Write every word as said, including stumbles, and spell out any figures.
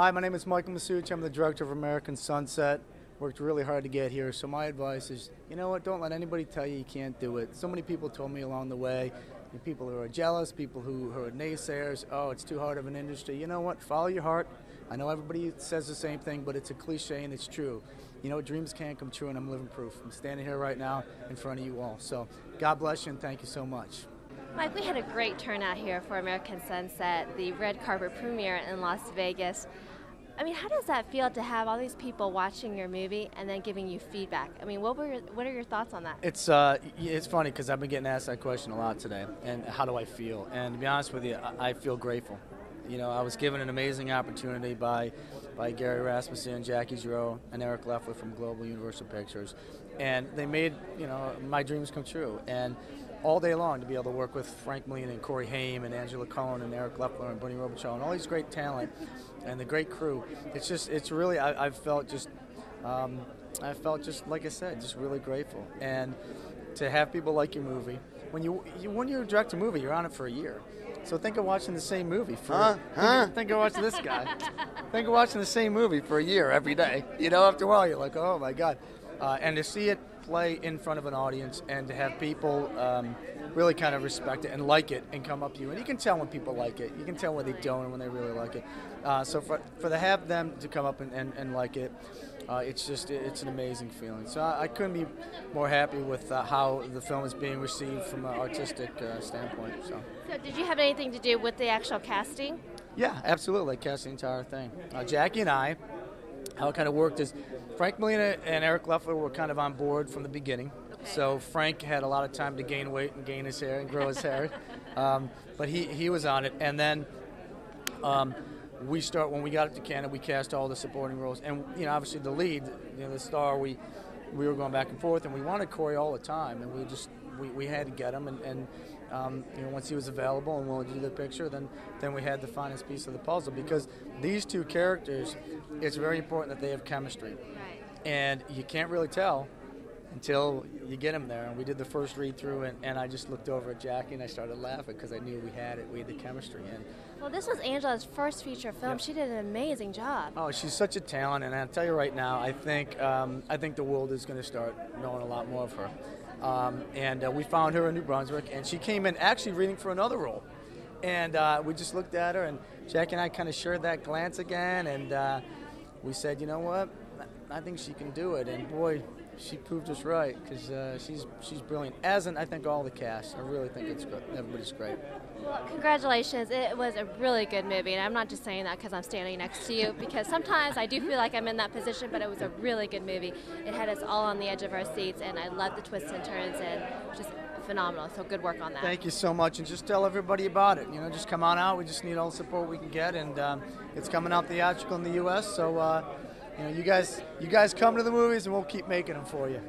Hi, my name is Michael Masucci. I'm the director of American Sunset. Worked really hard to get here, so my advice is, you know what, don't let anybody tell you you can't do it. So many people told me along the way, people who are jealous, people who, who are naysayers, oh, it's too hard of an industry. You know what, follow your heart. I know everybody says the same thing, but it's a cliche and it's true. You know, dreams can come true, and I'm living proof. I'm standing here right now in front of you all. So God bless you and thank you so much. Mike, we had a great turnout here for American Sunset, the red carpet premiere in Las Vegas. I mean, how does that feel to have all these people watching your movie and then giving you feedback? I mean, what were your, what are your thoughts on that? It's uh, it's funny because I've been getting asked that question a lot today, and how do I feel? And to be honest with you, I, I feel grateful. You know, I was given an amazing opportunity by by Gary Rasmussen, Jackie Giroux, and Eric Leffler from Global Universal Pictures, and they made, you know, my dreams come true. And all day long to be able to work with Frank Molina and Corey Haim and Angela Cohen and Eric Leffler and Bernie Robichaux and all these great talent and the great crew. It's just, it's really, I, I felt just, um, I felt just, like I said, just really grateful. And to have people like your movie, when you, you when you direct a movie, you're on it for a year. So think of watching the same movie for, huh? Huh? Think, think of watching this guy. Think of watching the same movie for a year every day. You know, after a while, you're like, oh my God. Uh, and to see it play in front of an audience and to have people um, really kind of respect it and like it and come up to you. And you can tell when people like it. You can tell when they don't and when they really like it. Uh, so for, for to have them to come up and, and, and like it, uh, it's just, it's an amazing feeling. So I, I couldn't be more happy with uh, how the film is being received from an artistic uh, standpoint. So. so did you have anything to do with the actual casting? Yeah, absolutely. I cast the entire thing. Uh, Jackie and I, how it kind of worked is Frank Molina and Eric Leffler were kind of on board from the beginning. Okay. So Frank had a lot of time to gain weight and gain his hair and grow his hair. Um, but he, he was on it. And then um, we start, when we got it to Canada, we cast all the supporting roles. And, you know, obviously the lead, you know, the star, we, we were going back and forth. And we wanted Corey all the time. And we just, we, we had to get him. And, and um, you know, once he was available and willing to do the picture, then, then we had the finest piece of the puzzle. Because these two characters, it's very important that they have chemistry. Right. And you can't really tell until you get them there. And we did the first read-through, and, and I just looked over at Jackie, and I started laughing because I knew we had it. We had the chemistry in. Well, this was Angela's first feature film. Yep. She did an amazing job. Oh, she's such a talent, and I'll tell you right now, I think, um, I think the world is going to start knowing a lot more of her. Um, and uh, we found her in New Brunswick, and she came in actually reading for another role. And uh, we just looked at her, and Jackie and I kind of shared that glance again, and uh, we said, you know what, I think she can do it. And boy, she proved us right, because uh, she's she's brilliant. As in, I think, all the cast. I really think it's great. Everybody's great. Well, congratulations. It was a really good movie, and I'm not just saying that because I'm standing next to you, because sometimes I do feel like I'm in that position, but it was a really good movie. It had us all on the edge of our seats, and I love the twists and turns, and just phenomenal. So good work on that. Thank you so much, and just tell everybody about it. You know, just come on out. We just need all the support we can get, and um, it's coming out theatrical in the U S, so uh, you know, you guys, you guys come to the movies, and we'll keep making them for you.